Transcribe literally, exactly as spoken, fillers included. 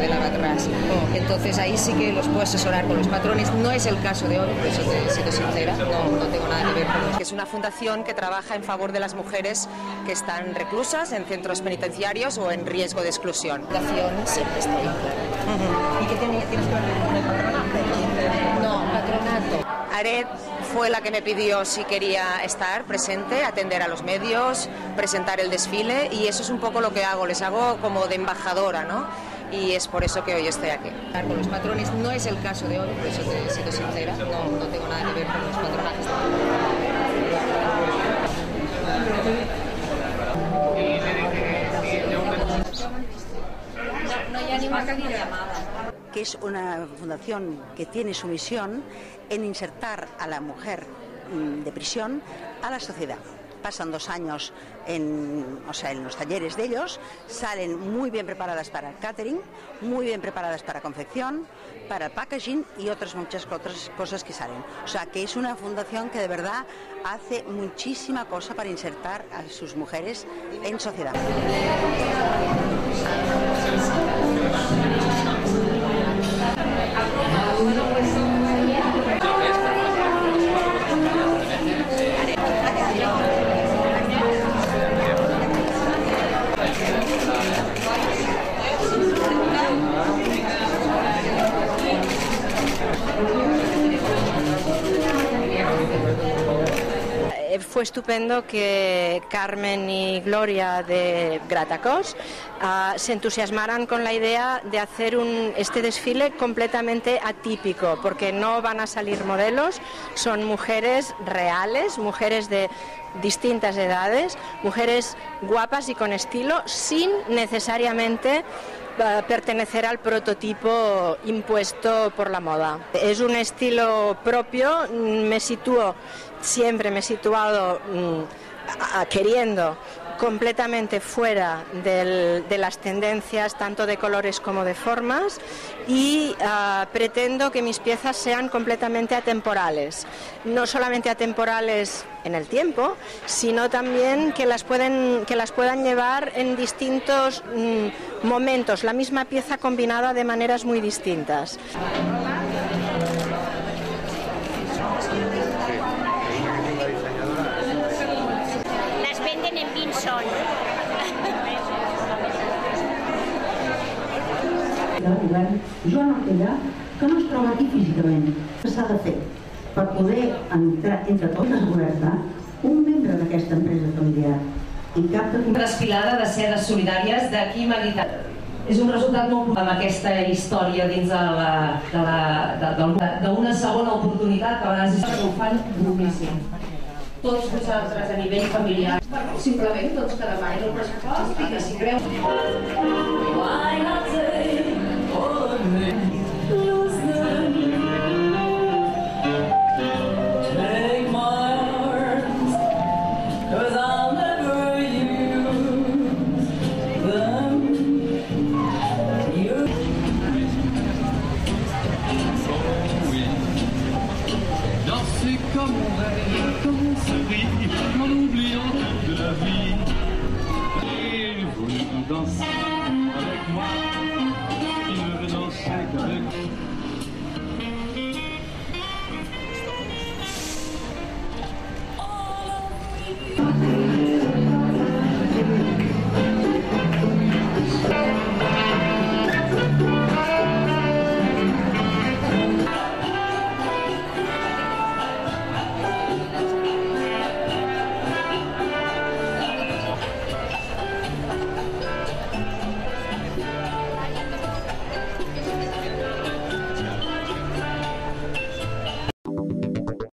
que queden atrás. Entonces ahí sí que los puedo asesorar con los patrones. No es el caso de hoy, por eso te, si te sincera, no, no tengo nada que ver con eso. Es una fundación que trabaja en favor de las mujeres que están reclusas en centros penitenciarios o en riesgo de exclusión. La fundación siempre está ahí. Uh-huh. ¿Y qué tienes que ver con el patronato? No, patronato. Ared fue la que me pidió si quería estar presente, atender a los medios, presentar el desfile, y eso es un poco lo que hago, les hago como de embajadora, ¿no? Y es por eso que hoy estoy aquí. Con los patrones no es el caso de hoy, por eso te siento sincera, no, no tengo nada que ver con los patronajes. No, no hay ánimo que me llamaba. Que es una fundación que tiene su misión en insertar a la mujer de prisión a la sociedad. Pasan dos años en, o sea, en los talleres de ellos, salen muy bien preparadas para el catering, muy bien preparadas para confección, para el packaging y otras muchas otras cosas que salen. O sea, que es una fundación que de verdad hace muchísima cosa para insertar a sus mujeres en sociedad. Fue estupendo que Carmen y Gloria de Gratacós uh, se entusiasmaran con la idea de hacer un, este desfile completamente atípico, porque no van a salir modelos, son mujeres reales, mujeres de distintas edades, mujeres guapas y con estilo, sin necesariamente pertenecer al prototipo impuesto por la moda. Es un estilo propio, me sitúo, siempre me he situado mm, queriendo completamente fuera del, de las tendencias tanto de colores como de formas, y uh, pretendo que mis piezas sean completamente atemporales, no solamente atemporales en el tiempo, sino también que las, pueden, que las puedan llevar en distintos mm, momentos, la misma pieza combinada de maneras muy distintas. Joana Pilar, que no es troba aquí físicament. S'ha de fer per poder entrar entre tots a governar un membre d'aquesta empresa familiar i cap de... Desfilada de sedes solidàries de Kim Aguilar. És un resultat molt amb aquesta història dins de la, de la, de, de, d'una segona oportunitat que a vegades ho fan moltíssim. Tots vosaltres a nivell familiar. Simplement tots que demanin el pressupost i que si creu... Avec moi, il me veut danser avec moi.